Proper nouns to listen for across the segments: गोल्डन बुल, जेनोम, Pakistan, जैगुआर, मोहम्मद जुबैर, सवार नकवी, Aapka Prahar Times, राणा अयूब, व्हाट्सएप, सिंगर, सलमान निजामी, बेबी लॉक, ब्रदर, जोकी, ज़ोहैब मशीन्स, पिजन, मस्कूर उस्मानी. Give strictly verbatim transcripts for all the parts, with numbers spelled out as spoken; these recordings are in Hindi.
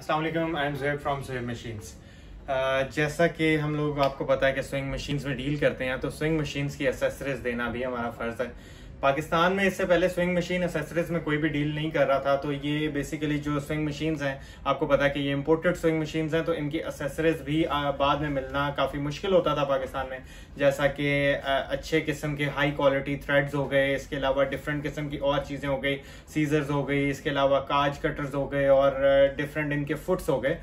अस्सलाम वालेकुम, I am Zohaib from ज़ोहैब मशीन्स। जैसा कि हम लोग आपको पता है कि स्विंग मशीन्स में डील करते हैं, तो स्विंग मशीन्स की एसेसरीज देना भी हमारा फ़र्ज़ है। पाकिस्तान में इससे पहले स्विंग मशीन एसेसरीज में कोई भी डील नहीं कर रहा था, तो ये बेसिकली जो स्विंग मशीन्स हैं, आपको पता है कि ये इंपोर्टेड स्विंग मशीन्स हैं, तो इनकी एसेसरीज भी बाद में मिलना काफ़ी मुश्किल होता था पाकिस्तान में। जैसा कि अच्छे किस्म के हाई क्वालिटी थ्रेड्स हो गए, इसके अलावा डिफरेंट किस्म की और चीज़ें हो गई, सीजर्स हो गई, इसके अलावा काज कटर्स हो गए और डिफरेंट इनके फुट्स हो गए।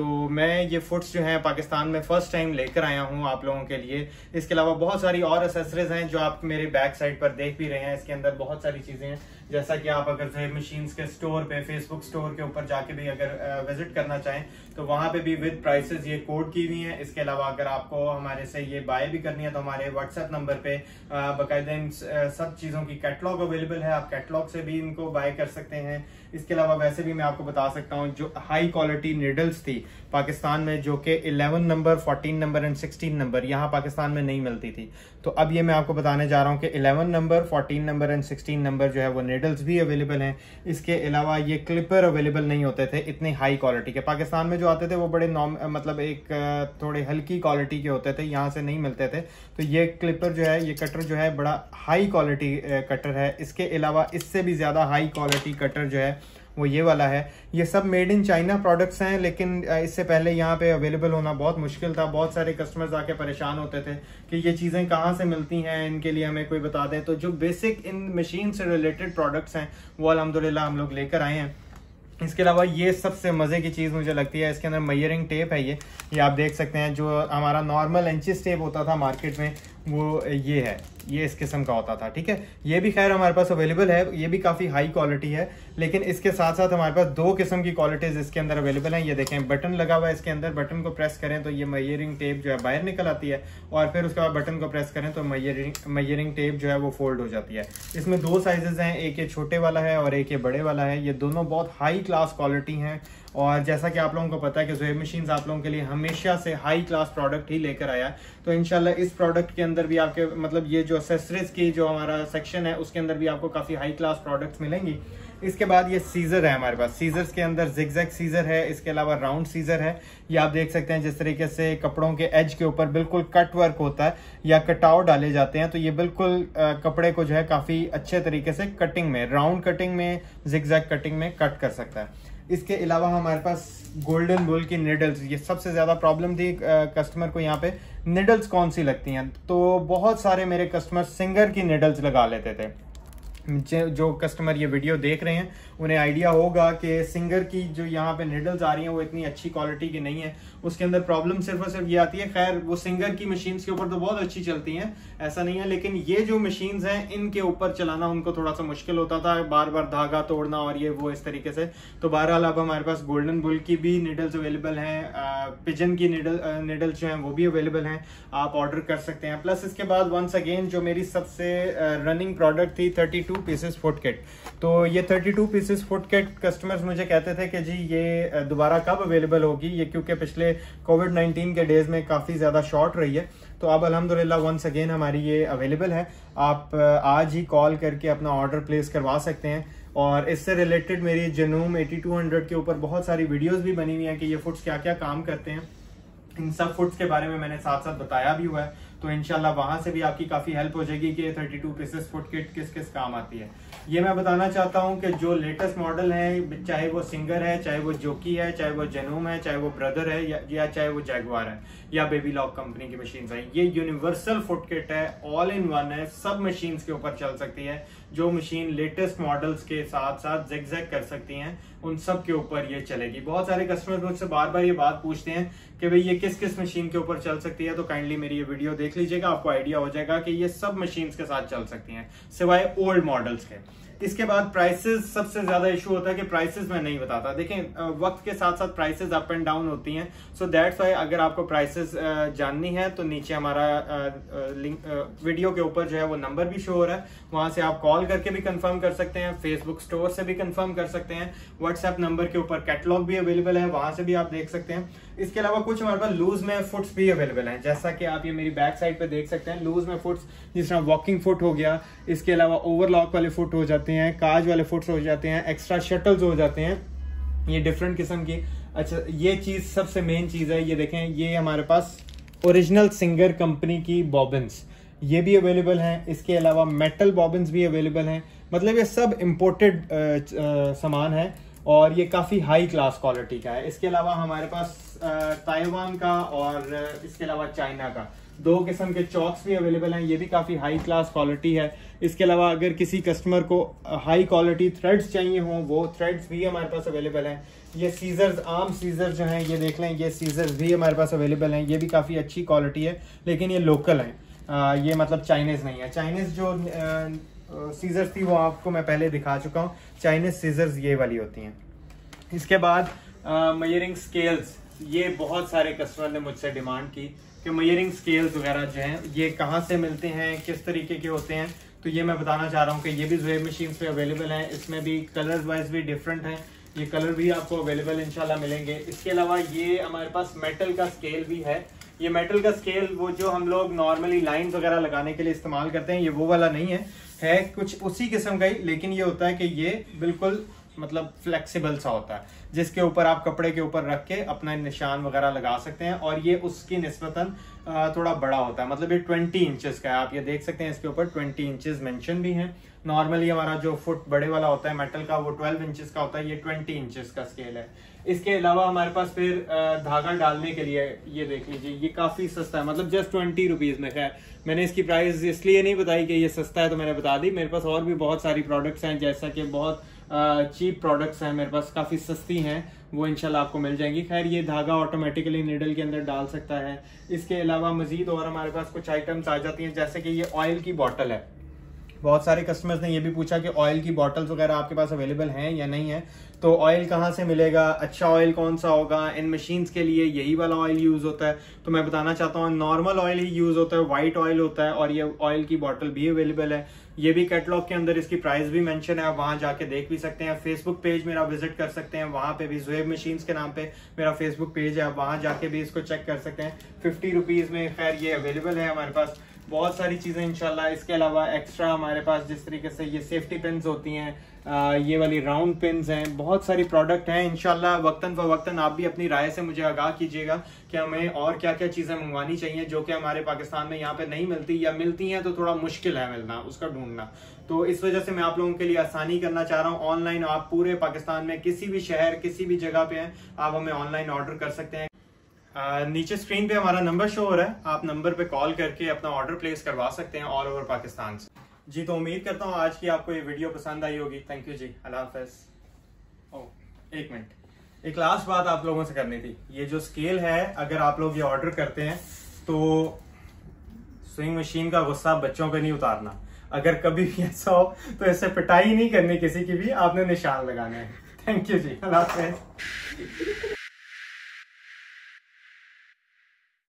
तो मैं ये फुट्स जो हैं पाकिस्तान में फ़र्स्ट टाइम लेकर आया हूँ आप लोगों के लिए। इसके अलावा बहुत सारी और एसेसरीज हैं जो आप मेरे बैक साइड पर देख रहे हैं, इसके अंदर बहुत सारी चीजें हैं। जैसा कि आप अगर ज़ोहैब मशीन्स के स्टोर पे, फेसबुक स्टोर के ऊपर जाके भी अगर विजिट करना चाहें तो वहां पे भी विद प्राइसेस ये कोड की हुई हैं। इसके अलावा अगर आपको हमारे से ये बाय भी करनी है तो हमारे व्हाट्सएप नंबर पे बाकायदा इन सब चीज़ों की कैटलॉग अवेलेबल है, आप कैटलॉग से भी इनको बाय कर सकते हैं। इसके अलावा वैसे भी मैं आपको बता सकता हूँ, जो हाई क्वालिटी नीडल्स थी पाकिस्तान में, जो कि eleven number, fourteen number and sixteen number यहाँ पाकिस्तान में नहीं मिलती थी, तो अब ये मैं आपको बताने जा रहा हूँ कि eleven number, fourteen number and sixteen number जो है वो नेडल्स भी अवेलेबल हैं। इसके अलावा ये क्लिपर अवेलेबल नहीं होते थे इतने हाई क्वालिटी के। पाकिस्तान में जो आते थे वो बड़े नॉम मतलब एक थोड़े हल्की क्वालिटी के होते थे, यहाँ से नहीं मिलते थे। तो ये क्लिपर जो है, ये कटर जो है बड़ा हाई क्वालिटी कटर है। इसके अलावा इससे भी ज़्यादा हाई क्वालिटी कटर जो है वो ये वाला है। ये सब मेड इन चाइना प्रोडक्ट्स हैं, लेकिन इससे पहले यहाँ पे अवेलेबल होना बहुत मुश्किल था। बहुत सारे कस्टमर्स आके परेशान होते थे कि ये चीज़ें कहाँ से मिलती हैं, इनके लिए हमें कोई बता दें। तो जो बेसिक इन मशीन से रिलेटेड प्रोडक्ट्स हैं वो अल्हम्दुलिल्लाह हम लोग लेकर आए हैं। इसके अलावा ये सबसे मज़े की चीज़ मुझे लगती है, इसके अंदर मेजरिंग टेप है। ये ये आप देख सकते हैं, जो हमारा नॉर्मल इंचेस टेप होता था मार्केट में वो ये है, ये इस किस्म का होता था, ठीक है। ये भी खैर हमारे पास अवेलेबल है, ये भी काफ़ी हाई क्वालिटी है। लेकिन इसके साथ साथ हमारे पास दो किस्म की क्वालिटीज़ इसके अंदर अवेलेबल हैं। ये देखें, बटन लगा हुआ है, इसके अंदर बटन को प्रेस करें तो ये मेजरिंग टेप जो है बाहर निकल आती है, और फिर उसके बाद बटन को प्रेस करें तो मेजरिंग मेजरिंग टेप जो है वो फोल्ड हो जाती है। इसमें दो साइजेज़ हैं, एक ये छोटे वाला है और एक ये बड़े वाला है। ये दोनों बहुत हाई क्लास क्वालिटी हैं, और जैसा कि आप लोगों को पता है कि ज़ोहैब मशीन्स आप लोगों के लिए हमेशा से हाई क्लास प्रोडक्ट ही लेकर आया है। तो इंशाल्लाह इस प्रोडक्ट के अंदर भी आपके मतलब ये जो एक्सेसरीज की जो हमारा सेक्शन है उसके अंदर भी आपको काफ़ी हाई क्लास प्रोडक्ट्स मिलेंगी। इसके बाद ये सीज़र है हमारे पास। सीज़र्स के अंदर जिगजैग सीज़र है, इसके अलावा राउंड सीज़र है। ये आप देख सकते हैं जिस तरीके से कपड़ों के एज के ऊपर बिल्कुल कट वर्क होता है या कटाव डाले जाते हैं, तो ये बिल्कुल कपड़े को जो है काफ़ी अच्छे तरीके से कटिंग में, राउंड कटिंग में, जिगजैग कटिंग में कट कर सकता है। इसके अलावा हमारे पास गोल्डन बुल की निडल्स। ये सबसे ज़्यादा प्रॉब्लम थी कस्टमर को यहाँ पे, निडल्स कौन सी लगती हैं, तो बहुत सारे मेरे कस्टमर सिंगर की निडल्स लगा लेते थे। जो कस्टमर ये वीडियो देख रहे हैं उन्हें आइडिया होगा कि सिंगर की जो यहाँ पे निडल्स आ रही हैं वो इतनी अच्छी क्वालिटी की नहीं है, उसके अंदर प्रॉब्लम सिर्फ और सिर्फ ये आती है। खैर वो सिंगर की मशीन्स के ऊपर तो बहुत अच्छी चलती हैं, ऐसा नहीं है, लेकिन ये जो मशीन्स हैं इनके ऊपर चलाना उनको थोड़ा सा मुश्किल होता था, बार बार धागा तोड़ना और ये वो इस तरीके से। तो बहरहाल अब हमारे पास गोल्डन बुल की भी निडल्स अवेलेबल हैं, पिजन की निडल निडल्स जो हैं वो भी अवेलेबल हैं, आप ऑर्डर कर सकते हैं। प्लस इसके बाद वंस अगेन जो मेरी सबसे रनिंग प्रोडक्ट थी thirty two pieces foot kit. तो ये thirty two pieces foot kit customers मुझे कहते थे कि जी ये दोबारा कब अवेलेबल होगी, ये क्योंकि पिछले कोविड नाइन्टीन के डेज में काफ़ी ज़्यादा शॉर्ट रही है। तो अब अल्हम्दुलिल्लाह वंस अगेन हमारी ये अवेलेबल है, आप आज ही कॉल करके अपना ऑर्डर प्लेस करवा सकते हैं। और इससे रिलेटेड मेरी जेनोम एटी टू हंड्रेड के ऊपर बहुत सारी वीडियोज़ भी बनी हुई हैं कि ये फुट्स क्या क्या काम करते हैं, इन सब फुट्स के बारे में मैंने साथ साथ बताया भी हुआ है। तो इंशाल्लाह वहाँ से भी आपकी काफ़ी हेल्प हो जाएगी कि thirty two pieces foot kit किस किस काम आती है। ये मैं बताना चाहता हूँ कि जो लेटेस्ट मॉडल हैं, चाहे वो सिंगर है, चाहे वो जोकी है, चाहे वो जेनोम है, चाहे वो ब्रदर है, या, या चाहे वो जैगुआर है या बेबी लॉक कंपनी की मशीन्स हैं, ये यूनिवर्सल फुट किट है, ऑल इन वन है, सब मशीन्स के ऊपर चल सकती है। जो मशीन लेटेस्ट मॉडल्स के साथ साथ जिगजैग कर सकती हैं उन सब के ऊपर ये चलेगी। बहुत सारे कस्टमर मुझसे बार बार ये बात पूछते हैं कि भाई ये किस किस मशीन के ऊपर चल सकती है, तो काइंडली मेरी ये वीडियो देख लीजिएगा, आपको आइडिया हो जाएगा कि ये सब मशीन्स के साथ चल सकती हैं सिवाय ओल्ड मॉडल्स के। इसके बाद प्राइसेस, सबसे ज़्यादा इशू होता है कि प्राइसेस मैं नहीं बताता। देखें वक्त के साथ साथ प्राइसेस अप एंड डाउन होती हैं, सो दैट्स वाई अगर आपको प्राइसेस जाननी है तो नीचे हमारा लिंक वीडियो के ऊपर जो है वो नंबर भी शो हो रहा है, वहाँ से आप कॉल करके भी कंफर्म कर सकते हैं, फेसबुक स्टोर से भी कंफर्म कर सकते हैं, व्हाट्सएप नंबर के ऊपर कैटलॉग भी अवेलेबल है, वहाँ से भी आप देख सकते हैं। इसके अलावा कुछ हमारे पास लूज में फुट्स भी अवेलेबल हैं, जैसा कि आप ये मेरी बैक साइड पे देख सकते हैं। लूज में फुट्स जिस तरह वॉकिंग फुट हो गया, इसके अलावा ओवरलॉक वाले फुट हो जाते हैं, काज वाले फुट्स हो जाते हैं, एक्स्ट्रा शटल्स हो जाते हैं। ये डिफरेंट किस्म की। अच्छा ये चीज़ सबसे मेन चीज़ है, ये देखें ये हमारे पास ओरिजिनल सिंगर कंपनी की बॉबिन्स ये भी अवेलेबल हैं, इसके अलावा मेटल बॉबिन्स भी अवेलेबल हैं। मतलब ये सब इम्पोर्टेड सामान है और ये काफ़ी हाई क्लास क्वालिटी का है। इसके अलावा हमारे पास ताइवान का और इसके अलावा चाइना का दो किस्म के चॉक्स भी अवेलेबल हैं, ये भी काफ़ी हाई क्लास क्वालिटी है। इसके अलावा अगर किसी कस्टमर को हाई क्वालिटी थ्रेड्स चाहिए हों वो थ्रेड्स भी हमारे पास अवेलेबल हैं। ये सीजर्स आम सीजर्स जो हैं ये देख लें, ये सीजर्स भी हमारे पास अवेलेबल हैं, ये भी काफ़ी अच्छी क्वालिटी है लेकिन ये लोकल हैं, ये मतलब चाइनीज़ नहीं है। चाइनीज़ जो सीजर्स थी वो आपको मैं पहले दिखा चुका हूँ, चाइनीज़ सीजर्स ये वाली होती हैं। इसके बाद मेजरिंग स्केल्स, ये बहुत सारे कस्टमर ने मुझसे डिमांड की कि मेजरिंग स्केल्स वगैरह जो हैं ये कहाँ से मिलते हैं, किस तरीके के होते हैं, तो ये मैं बताना चाह रहा हूँ कि ये भी ज़ोहैब मशीन्स पे अवेलेबल हैं। इसमें भी कलर्स वाइज भी डिफरेंट हैं, ये कलर भी आपको अवेलेबल इंशाल्लाह मिलेंगे। इसके अलावा ये हमारे पास मेटल का स्केल भी है। ये मेटल का स्केल वो जो हम लोग नॉर्मली लाइन्स वगैरह लगाने के लिए इस्तेमाल करते हैं ये वो वाला नहीं है, है कुछ उसी किस्म का ही, लेकिन ये होता है कि ये बिल्कुल मतलब फ्लेक्सिबल सा होता है जिसके ऊपर आप कपड़े के ऊपर रख के अपना निशान वगैरह लगा सकते हैं। और ये उसकी निस्बतन थोड़ा बड़ा होता है, मतलब ये ट्वेंटी इंचेस का है, आप ये देख सकते हैं इसके ऊपर ट्वेंटी इंचेस मेंशन भी हैं। नॉर्मली हमारा जो फुट बड़े वाला होता है मेटल का वो ट्वेल्व इंचेस का होता है, ये ट्वेंटी इंचेस का स्केल है। इसके अलावा हमारे पास फिर धागा डालने के लिए ये देख लीजिए, ये काफ़ी सस्ता है, मतलब जस्ट ट्वेंटी रुपीज़ में है। मैंने इसकी प्राइस इसलिए नहीं बताई कि ये सस्ता है तो मैंने बता दी, मेरे पास और भी बहुत सारी प्रोडक्ट्स हैं, जैसा कि बहुत चीप प्रोडक्ट्स हैं मेरे पास, काफ़ी सस्ती हैं, वो इंशाल्लाह आपको मिल जाएंगी। खैर ये धागा ऑटोमेटिकली नीडल के अंदर डाल सकता है। इसके अलावा मज़ीद और हमारे पास कुछ आइटम्स आ जाती हैं, जैसे कि ये ऑयल की बॉटल है। बहुत सारे कस्टमर्स ने ये भी पूछा कि ऑयल की बॉटल्स वगैरह आपके पास अवेलेबल हैं या नहीं है, तो ऑयल कहाँ से मिलेगा, अच्छा ऑयल कौन सा होगा, इन मशीन्स के लिए यही वाला ऑयल यूज़ होता है, तो मैं बताना चाहता हूँ नॉर्मल ऑयल ही यूज़ होता है, वाइट ऑयल होता है, और ये ऑयल की बॉटल भी अवेलेबल है। ये भी कैटलॉग के अंदर इसकी प्राइस भी मेंशन है, आप वहाँ जाके देख भी सकते हैं। फेसबुक पेज मेरा विजिट कर सकते हैं, वहाँ पे भी ज़ोहैब मशीन्स के नाम पे मेरा फेसबुक पेज है, आप वहाँ जाके भी इसको चेक कर सकते हैं। फिफ्टी रुपीज़ में खैर ये अवेलेबल है हमारे पास, बहुत सारी चीज़ें इंशाल्लाह। इसके अलावा एक्स्ट्रा हमारे पास जिस तरीके से ये सेफ्टी पिन्स होती हैं, ये वाली राउंड पिन्स हैं, बहुत सारी प्रोडक्ट हैं इंशाल्लाह। वक्तन फवक्तन आप भी अपनी राय से मुझे आगाह कीजिएगा कि हमें और क्या क्या चीज़ें मंगवानी चाहिए जो कि हमारे पाकिस्तान में यहाँ पे नहीं मिलती, या मिलती हैं तो थोड़ा मुश्किल है मिलना, उसका ढूंढना। तो इस वजह से मैं आप लोगों के लिए आसानी करना चाह रहा हूँ। ऑनलाइन आप पूरे पाकिस्तान में किसी भी शहर किसी भी जगह पे हैं आप हमें ऑनलाइन ऑर्डर कर सकते हैं। Uh, नीचे स्क्रीन पे हमारा नंबर शो हो रहा है, आप नंबर पे कॉल करके अपना ऑर्डर प्लेस करवा सकते हैं ऑल ओवर पाकिस्तान से जी। तो उम्मीद करता हूँ आज की आपको ये वीडियो पसंद आई होगी। थैंक यू जी, अल्लाह हाफ़िज़। ओ एक मिनट, एक लास्ट बात आप लोगों से करनी थी। ये जो स्केल है अगर आप लोग ये ऑर्डर करते हैं तो स्विंग मशीन का गुस्सा बच्चों को नहीं उतारना, अगर कभी भी ऐसा हो तो ऐसे पिटाई नहीं करनी किसी की भी, आपने निशान लगाना है। थैंक यू जी, अल्लाह हाफ़िज़।